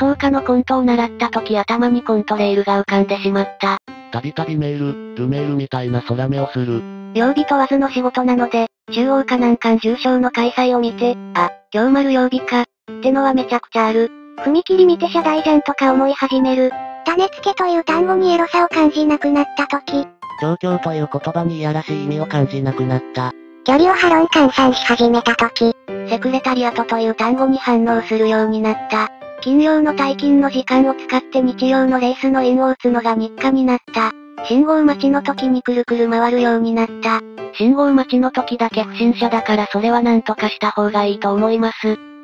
草加のコントを習った時頭にコントレイルが浮かんでしまった。たびたびメール、ルメールみたいな空目をする。曜日問わずの仕事なので、中央か難関重賞の開催を見て、あ、今日丸曜日か、ってのはめちゃくちゃある。踏切見て謝罪じゃんとか思い始める。種付けという単語にエロさを感じなくなった時。状況という言葉にいやらしい意味を感じなくなった。距離をハロン換算し始めた時。セクレタリアトという単語に反応するようになった。金曜の退勤の時間を使って日曜のレースの印を打つのが日課になった。信号待ちの時にくるくる回るようになった。信号待ちの時だけ不審者だからそれは何とかした方がいいと思います。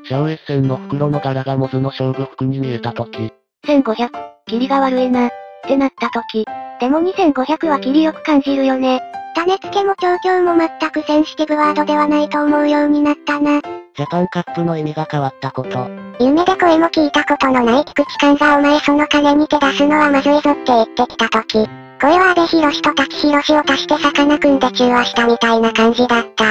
シャウエッセンの袋の柄がモズの勝負服に見えた時。1500、キリが悪いな、ってなった時。でも2500はキリよく感じるよね。種付けも調教も全くセンシティブワードではないと思うようになったな。ジャパンカップの意味が変わったこと。夢で声も聞いたことのない菊池寛がお前その金に手出すのはまずいぞって言ってきたとき。声は阿部寛と滝博を足してさかなクンで中和したみたいな感じだった。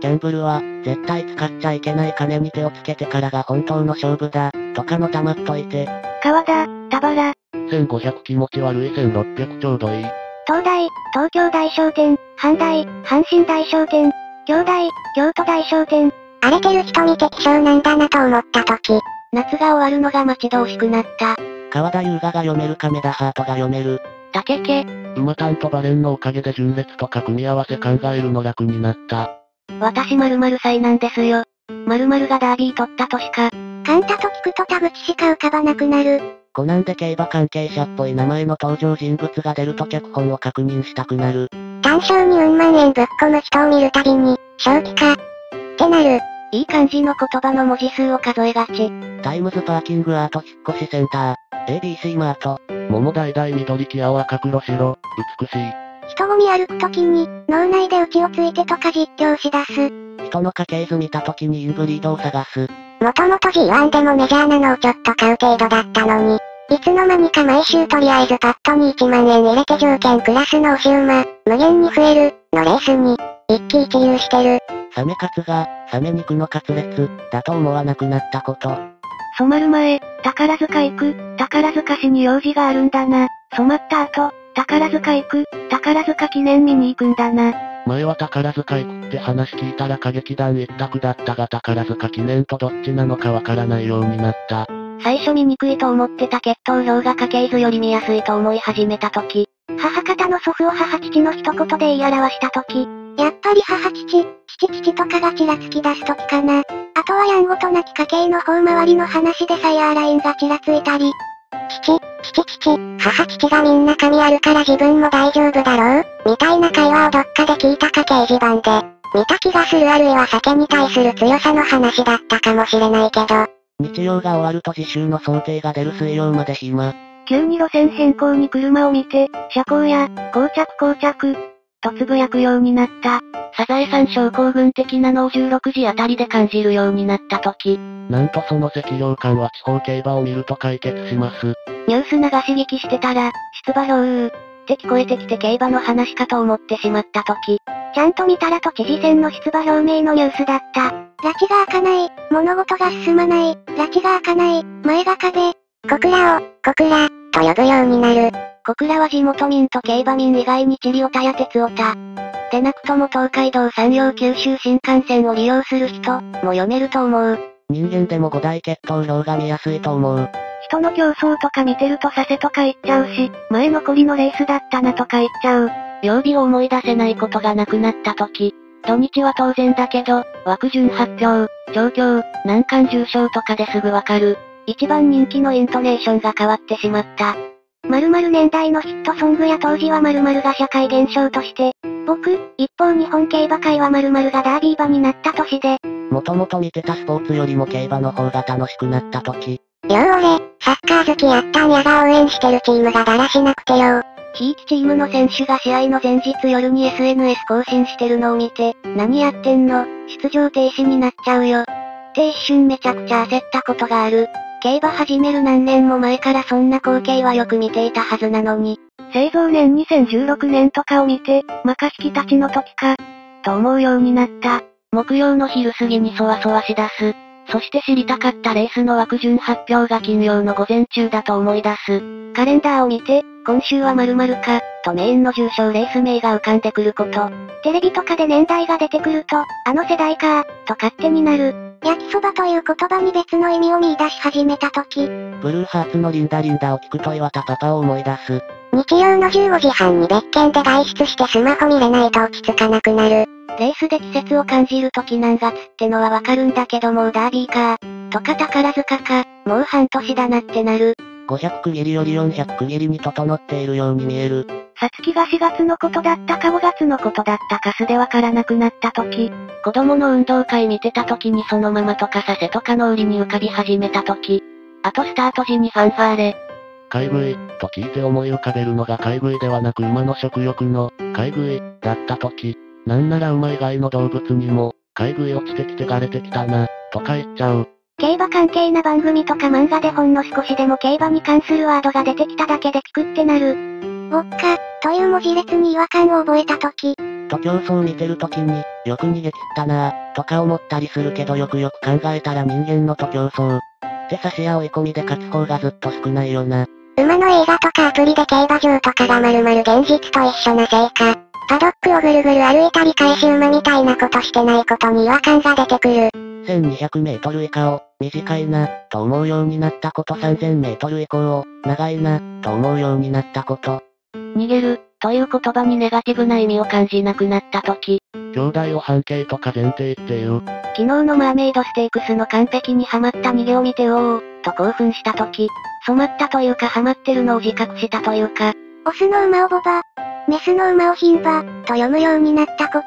ギャンブルは、絶対使っちゃいけない金に手をつけてからが本当の勝負だ、とかの黙っといて。川田、田原。1500気持ち悪い1600ちょうどいい。東大、東京大商店、阪大、阪神大商店、京大、京都大商店。荒れてる人見て気性なんだなと思った時。夏が終わるのが待ち遠しくなった。川田優雅が読める亀田ハートが読める。たけけ。馬単とバレンのおかげで順列とか組み合わせ考えるの楽になった。私〇〇歳なんですよ。〇〇がダービー取った年か。カンタと聞くと田口しか浮かばなくなる。コナンで競馬関係者っぽい名前の登場人物が出ると脚本を確認したくなる。単勝にうん万円ぶっ込む人を見るたびに、正気か。ってなる。いい感じの言葉の文字数を数えがち。タイムズパーキングアート引っ越しセンター、ABC マート。桃大々緑黄青赤黒白、美しい。人混み歩くときに、脳内でうちをついてとか実況しだす。人の家系図見たときにインブリードを探す。もともと G1 でもメジャーなのをちょっと買う程度だったのに、いつの間にか毎週とりあえずパットに1万円入れて条件クラスの押し馬、無限に増える、のレースに、一喜一憂してる。サメカツが、サメ肉のカツレツ、だと思わなくなったこと。染まる前、宝塚行く、宝塚市に用事があるんだな。染まった後、宝塚行く、宝塚記念見に行くんだな。前は宝塚行くって話聞いたら歌劇団一択だったが宝塚記念とどっちなのかわからないようになった。最初見にくいと思ってた血統表が家系図より見やすいと思い始めた時。母方の祖父を母父の一言で言い表した時。やっぱり母父、父父とかがちらつき出す時かな。あとはやんごとなき家系の方周りの話でサイヤーラインがちらついたり。母父がみんな神あるから自分も大丈夫だろうみたいな会話をどっかで聞いたか掲示板で。見た気がするあるいは酒に対する強さの話だったかもしれないけど。日曜が終わると次週の想定が出る水曜まで暇。急に路線変更に車を見て、車高や、膠着。とつぶやくようになった。サザエさん症候群的なのを16時あたりで感じるようになった時。なんとその適量感は地方競馬を見ると解決します。ニュース流し聞きしてたら、出馬表って聞こえてきて競馬の話かと思ってしまった時。ちゃんと見たら都知事選の出馬表明のニュースだった。拉致が開かない、物事が進まない、拉致が開かない、前が壁。小倉を、小倉、と呼ぶようになる。小倉は地元民と競馬民以外にチリオタや鉄オタ。でなくとも東海道山陽九州新幹線を利用する人も読めると思う。人間でも5大血統表が見やすいと思う。人の競争とか見てると佐世とか言っちゃうし、前残りのレースだったなとか言っちゃう。曜日を思い出せないことがなくなった時。土日は当然だけど、枠順発表、調教、難関重賞とかですぐわかる。一番人気のイントネーションが変わってしまった。〇〇年代のヒットソングや当時は〇〇が社会現象として、一方日本競馬界は〇〇がダービー場になった年で、もともと見てたスポーツよりも競馬の方が楽しくなった時。よう俺、サッカー好きやったんやが応援してるチームがだらしなくてよ。ひいきチームの選手が試合の前日夜に SNS 更新してるのを見て、何やってんの、出場停止になっちゃうよ。って一瞬めちゃくちゃ焦ったことがある。競馬始める何年も前からそんな光景はよく見ていたはずなのに。製造年2016年とかを見て、マカ引き立ちの時か、と思うようになった。木曜の昼過ぎにそわそわしだす。そして知りたかったレースの枠順発表が金曜の午前中だと思い出す。カレンダーを見て、今週は〇〇か、とメインの重賞レース名が浮かんでくること。テレビとかで年代が出てくると、あの世代かー、と勝手になる。焼きそばという言葉に別の意味を見出し始めたとき。ブルーハーツのリンダリンダを聞くと岩田パパを思い出す。日曜の15時半に別件で外出してスマホ見れないと落ち着かなくなる。レースで季節を感じるとき何月ってのはわかるんだけどもうダービーかー、とか宝塚か、もう半年だなってなる。500区切りより400区切りに整っているように見える。さつきが4月のことだったか5月のことだったかすでわからなくなったとき、子供の運動会見てたときにそのままとかさせとかの売りに浮かび始めたとき、あとスタート時にファンファーレ。買い食い、と聞いて思い浮かべるのが買い食いではなく馬の食欲の、買い食い、だったとき、なんなら馬以外の動物にも、買い食い落ちてきてがれてきたな、とか言っちゃう。競馬関係な番組とか漫画でほんの少しでも競馬に関するワードが出てきただけでピクってなる。ウォッカ、という文字列に違和感を覚えたとき。と競争見てるときに、よく逃げ切ったなぁ、とか思ったりするけどよくよく考えたら人間のと競争。って差しや追い込みで勝つ方がずっと少ないよな。馬の映画とかアプリで競馬場とかがまるまる現実と一緒なせいか、パドックをぐるぐる歩いたり返し馬みたいなことしてないことに違和感が出てくる。1200メートル以下を、短いな、と思うようになったこと3000メートル以降を、長いな、と思うようになったこと。逃げる、という言葉にネガティブな意味を感じなくなったとき。兄弟を半径とか前提っていう。昨日のマーメイドステークスの完璧にはまった逃げを見ておー、と興奮したとき。染まったというかハマってるのを自覚したというか、オスの馬をボバ、メスの馬を牝馬、と読むようになったこと。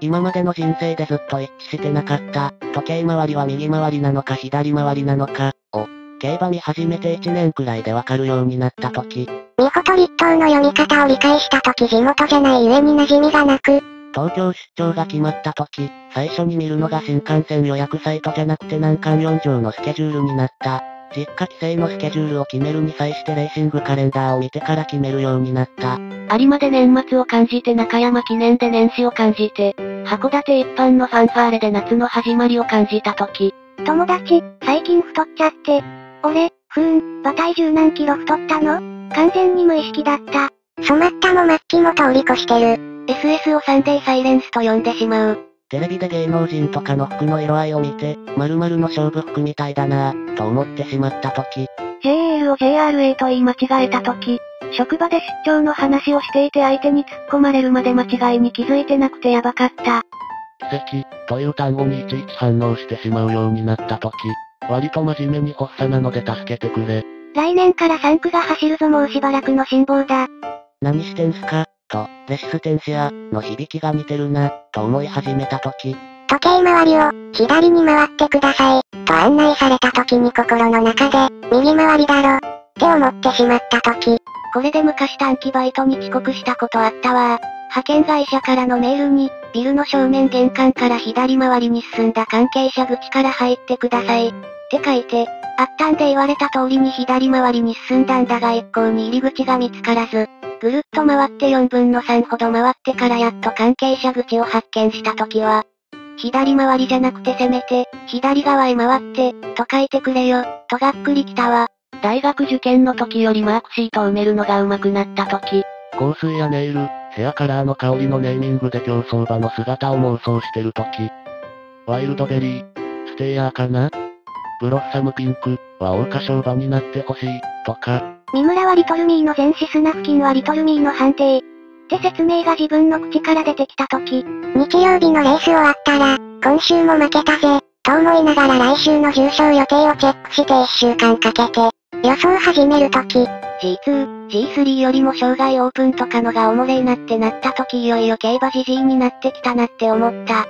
今までの人生でずっと一致してなかった、時計回りは右回りなのか左回りなのか、を、競馬見始めて1年くらいでわかるようになったとき。見事立冬の読み方を理解したとき地元じゃない上に馴染みがなく。東京出張が決まったとき、最初に見るのが新幹線予約サイトじゃなくて難関4乗のスケジュールになった。実家帰省のスケジュールを決めるに際してレーシングカレンダーを見てから決めるようになった。有馬で年末を感じて中山記念で年始を感じて、函館一般のファンファーレで夏の始まりを感じたとき。友達、最近太っちゃって。俺、ふーん、馬体重何キロ太ったの？完全に無意識だった。染まったも末期も通り越してる。SS をサンデーサイレンスと呼んでしまう。テレビで芸能人とかの服の色合いを見て、〇〇の勝負服みたいだなぁ、と思ってしまったとき。JL を JRA と言い間違えたとき、職場で出張の話をしていて相手に突っ込まれるまで間違いに気づいてなくてやばかった。奇跡、という単語にいちいち反応してしまうようになったとき、割と真面目に発作なので助けてくれ。来年から3区が走るぞもうしばらくの辛抱だ。何してんすかと、レシステンシアの響きが似てるな、と思い始めたとき。時計回りを、左に回ってください、と案内されたときに心の中で、右回りだろ、って思ってしまったとき。これで昔短期バイトに遅刻したことあったわ。派遣会社からのメールに、ビルの正面玄関から左回りに進んだ関係者口から入ってください、って書いて、あったんで言われた通りに左回りに進んだんだが一向に入り口が見つからず。ぐるっと回って4分の3ほど回ってからやっと関係者口を発見したときは、左回りじゃなくてせめて、左側へ回って、と書いてくれよ、とがっくりきたわ。大学受験の時よりマークシートを埋めるのが上手くなったとき。香水やネイル、ヘアカラーの香りのネーミングで競走馬の姿を妄想してるとき。ワイルドベリー、ステイヤーかな？ブロッサムピンクは桜花賞馬になってほしい、とか。三村はリトルミーの前肢砂付近はリトルミーの判定。って説明が自分の口から出てきたとき。日曜日のレース終わったら、今週も負けたぜ、と思いながら来週の重賞予定をチェックして1週間かけて、予想始めるとき。G2、G3 よりも障害オープンとかのがおもれいなってなったときいよいよ競馬じじいになってきたなって思った。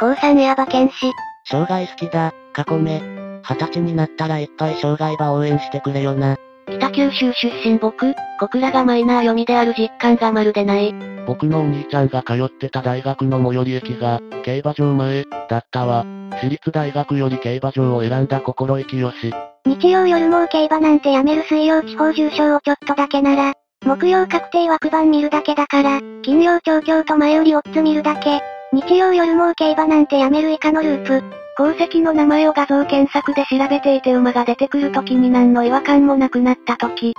高3エア馬剣士。障害好きだ、過去目。20歳になったらいっぱい障害馬応援してくれよな。北九州出身僕、小倉がマイナー読みである実感がまるでない。僕のお兄ちゃんが通ってた大学の最寄り駅が、競馬場前、だったわ。私立大学より競馬場を選んだ心意気よし。日曜夜もう競馬なんてやめる水曜地方重賞をちょっとだけなら、木曜確定枠番見るだけだから、金曜調教と前売りオッズ見るだけ、日曜夜もう競馬なんてやめる以下のループ。鉱石の名前を画像検索で調べていて馬が出てくる時に何の違和感もなくなった時、